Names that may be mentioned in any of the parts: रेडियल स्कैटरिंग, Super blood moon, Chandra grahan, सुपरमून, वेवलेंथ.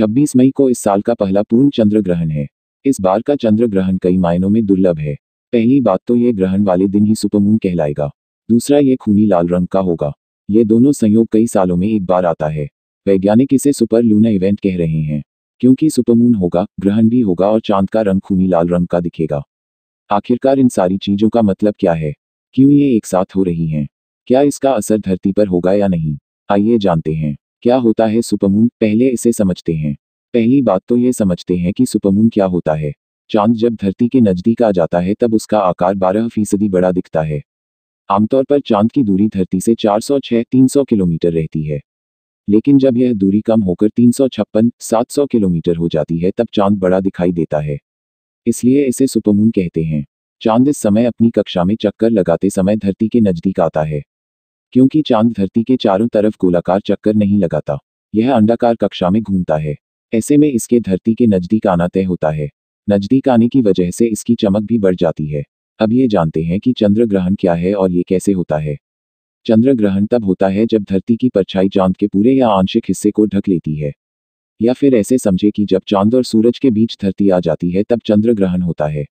26 मई को इस साल का पहला पूर्ण चंद्र ग्रहण है। इस बार का चंद्र ग्रहण कई मायनों में दुर्लभ है। पहली बात तो ये ग्रहण वाले दिन ही सुपर मून कहलाएगा। दूसरा, ये खूनी लाल रंग का होगा। ये दोनों संयोग कई सालों में एक बार आता है। वैज्ञानिक इसे सुपर लूना इवेंट कह रहे हैं, क्योंकि सुपर मून होगा, ग्रहण भी होगा और चांद का रंग खूनी लाल रंग का दिखेगा। आखिरकार इन सारी चीजों का मतलब क्या है? क्यों ये एक साथ हो रही हैं? क्या इसका असर धरती पर होगा या नहीं? आइए जानते हैं क्या होता है सुपरमून। पहले इसे समझते हैं। पहली बात तो ये समझते हैं कि सुपरमून क्या होता है। चांद जब धरती के नजदीक आ जाता है तब उसका आकार 12% बड़ा दिखता है। आमतौर पर चांद की दूरी धरती से 406-300 किलोमीटर रहती है, लेकिन जब यह दूरी कम होकर 356-700 किलोमीटर हो जाती है तब चांद बड़ा दिखाई देता है, इसलिए इसे सुपरमून कहते हैं। चांद इस समय अपनी कक्षा में चक्कर लगाते समय धरती के नजदीक आता है, क्योंकि चांद धरती के चारों तरफ गोलाकार चक्कर नहीं लगाता, यह अंडाकार कक्षा में घूमता है। ऐसे में इसके धरती के नजदीक आना तय होता है। नजदीक आने की वजह से इसकी चमक भी बढ़ जाती है। अब ये जानते हैं कि चंद्र ग्रहण क्या है और ये कैसे होता है। चंद्र ग्रहण तब होता है जब धरती की परछाई चांद के पूरे या आंशिक हिस्से को ढक लेती है, या फिर ऐसे समझे कि जब चांद और सूरज के बीच धरती आ जाती है तब चंद्र ग्रहण होता है।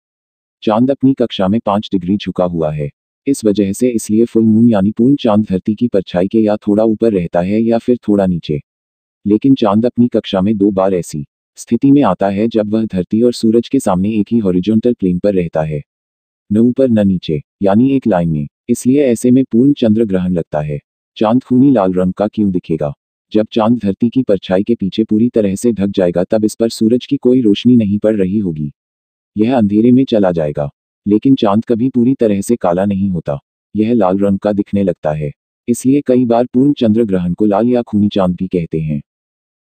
चांद अपनी कक्षा में 5 डिग्री झुका हुआ है, इस वजह से इसलिए फुल मून यानी पूर्ण चांद धरती की परछाई के या थोड़ा ऊपर रहता है या फिर थोड़ा नीचे। लेकिन चांद अपनी कक्षा में 2 बार ऐसी स्थिति में आता है जब वह धरती और सूरज के सामने एक ही हॉरिजॉन्टल प्लेन पर रहता है, न ऊपर न नीचे, यानी एक लाइन में। इसलिए ऐसे में पूर्ण चंद्र ग्रहण लगता है। चांद खूनी लाल रंग का क्यों दिखेगा? जब चांद धरती की परछाई के पीछे पूरी तरह से ढक जाएगा तब इस पर सूरज की कोई रोशनी नहीं पड़ रही होगी, यह अंधेरे में चला जाएगा। लेकिन चांद कभी पूरी तरह से काला नहीं होता, यह लाल रंग का दिखने लगता है। इसलिए कई बार पूर्ण चंद्र ग्रहण को लाल या खूनी चांद भी कहते हैं।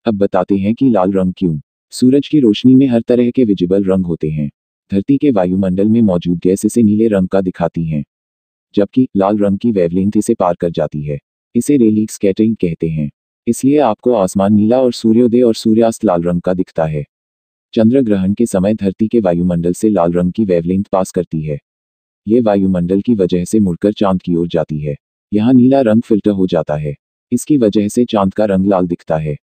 अब बताते हैं कि लाल रंग क्यों। सूरज की रोशनी में हर तरह के विजिबल रंग होते हैं। धरती के वायुमंडल में मौजूद गैस इसे नीले रंग का दिखाती हैं, जबकि लाल रंग की वेवलेंथ इसे पार कर जाती है। इसे रेडियल स्कैटरिंग कहते हैं। इसलिए आपको आसमान नीला और सूर्योदय और सूर्यास्त लाल रंग का दिखता है। चंद्र ग्रहण के समय धरती के वायुमंडल से लाल रंग की वेवलेंथ पास करती है। ये वायुमंडल की वजह से मुड़कर चांद की ओर जाती है। यहाँ नीला रंग फिल्टर हो जाता है, इसकी वजह से चांद का रंग लाल दिखता है।